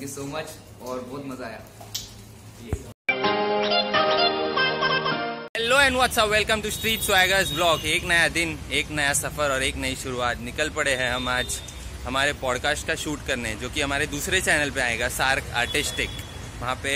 Thank you so much और बहुत मजा आया। Hello and what's up, welcome to street swaggers blog. एक नया दिन, एक नया सफर और एक नई शुरुआत। निकल पड़े हैं हम आज हमारे पॉडकास्ट का शूट करने, जो कि हमारे दूसरे चैनल पे आएगा, सार्क आर्टिस्टिक। वहाँ पे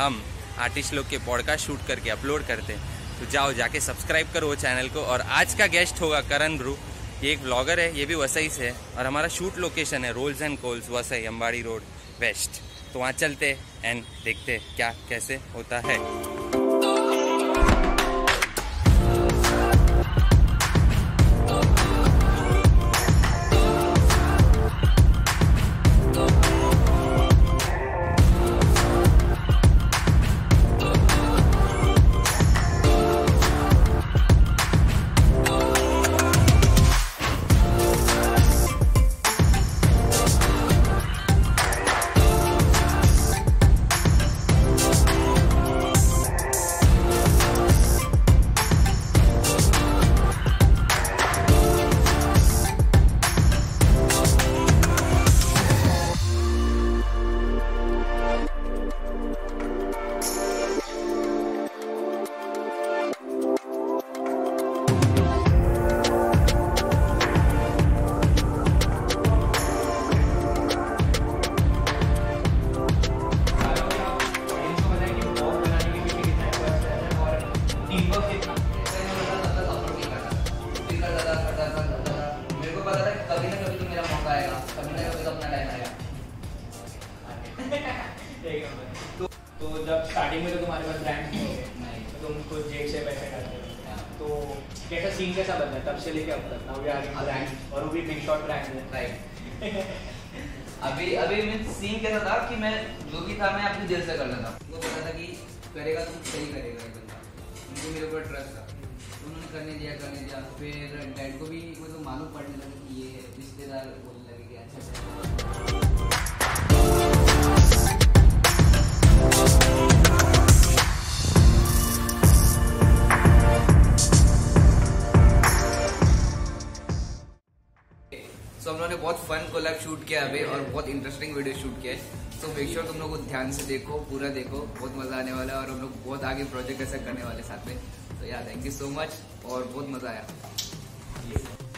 हम आर्टिस्ट लोग के पॉडकास्ट शूट करके अपलोड करते हैं, तो जाओ जाके सब्सक्राइब करो वो चैनल को। और आज का गेस्ट होगा करण ब्रू, ये एक ब्लॉगर है, ये भी वसई से है। और हमारा शूट लोकेशन है rolls and coals, Vasai Ambadi road west. तो वहाँ चलते एंड देखते क्या कैसे होता है। तो जब स्टार्टिंग में तो तुम्हारे पास ब्रांड नहीं है, तो तुम कुछ जेब से पैसे डालते हो, तो कैसा सीन कैसा बनता है तब से लेके अब तक? नाउ ब्रांड, और वो भी बिग शॉट ब्रांड है। अभी मैं सीन कैसा था कि मैं जो भी था मैं अपने दिल से करना था। उनको पता था कि करेगा तो सही करेगा ये बंदा, उनको मेरे ऊपर ट्रस्ट था। उन्होंने करने दिया। फिर डैड को भी मतलब मालूम पड़ने लगा कि ये रिश्तेदार बोलने लगे कि अच्छा ने बहुत फन कोलैब शूट किया अभी और बहुत इंटरेस्टिंग वीडियो शूट किया है। सो मेक श्योर तुम लोग को ध्यान से देखो, पूरा देखो, बहुत मजा आने वाला है। और हम लोग बहुत आगे प्रोजेक्ट ऐसा करने वाले साथ में। तो यार थैंक यू सो मच और बहुत मजा आया।